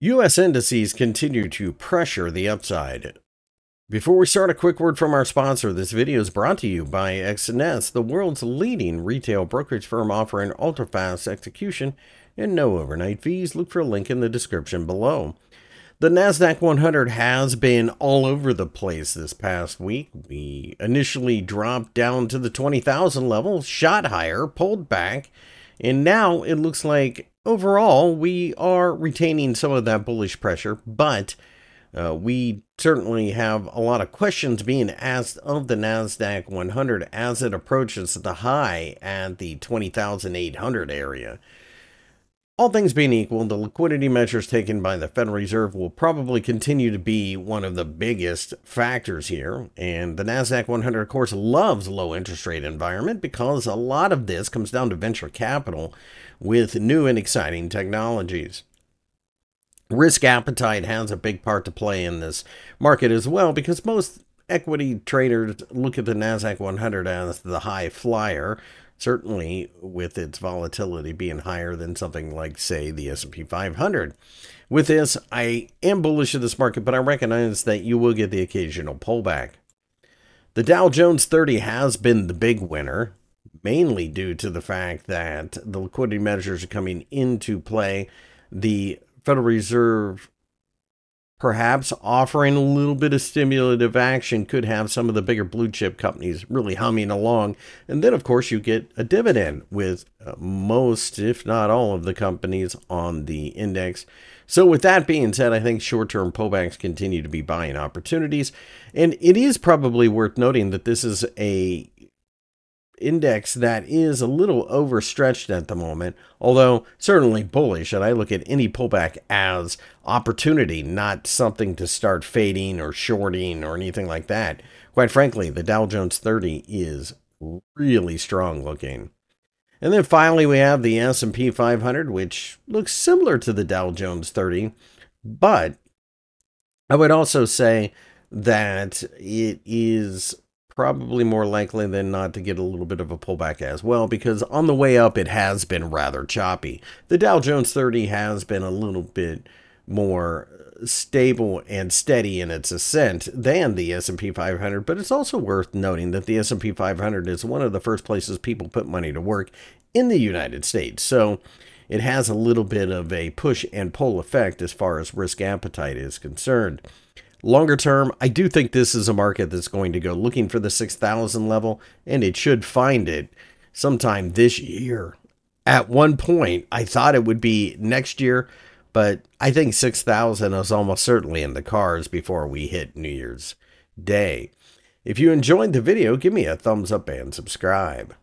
U.S. indices continue to pressure the upside. Before we start, a quick word from our sponsor. This video is brought to you by Exness, the world's leading retail brokerage firm offering ultra-fast execution and no overnight fees. Look for a link in the description below. The NASDAQ 100 has been all over the place this past week. We initially dropped down to the 20,000 level, shot higher, pulled back, and now it looks like overall we are retaining some of that bullish pressure, but we certainly have a lot of questions being asked of the NASDAQ 100 as it approaches the high at the 20,800 area. All things being equal, the liquidity measures taken by the Federal Reserve will probably continue to be one of the biggest factors here. And the NASDAQ 100, of course, loves low interest rate environment because a lot of this comes down to venture capital with new and exciting technologies. Risk appetite has a big part to play in this market as well, because most equity traders look at the NASDAQ 100 as the high flyer. Certainly with its volatility being higher than something like, say, the S&P 500. With this, I am bullish of this market, but I recognize that you will get the occasional pullback. The Dow Jones 30 has been the big winner, mainly due to the fact that the liquidity measures are coming into play. The Federal Reserve perhaps offering a little bit of stimulative action could have some of the bigger blue chip companies really humming along. And then, of course, you get a dividend with most, if not all, of the companies on the index. So with that being said, I think short-term pullbacks continue to be buying opportunities. And it is probably worth noting that this is a index that is a little overstretched at the moment, although certainly bullish, and I look at any pullback as opportunity, not something to start fading or shorting or anything like that. Quite frankly, the Dow Jones 30 is really strong looking. And then finally, we have the S&P 500, which looks similar to the Dow Jones 30, but I would also say that it is probably more likely than not to get a little bit of a pullback as well, because on the way up, it has been rather choppy. The Dow Jones 30 has been a little bit more stable and steady in its ascent than the S&P 500, but it's also worth noting that the S&P 500 is one of the first places people put money to work in the United States. So it has a little bit of a push and pull effect as far as risk appetite is concerned. Longer term, I do think this is a market that's going to go looking for the 6,000 level, and it should find it sometime this year. At one point, I thought it would be next year, but I think 6,000 is almost certainly in the cards before we hit New Year's Day. If you enjoyed the video, give me a thumbs up and subscribe.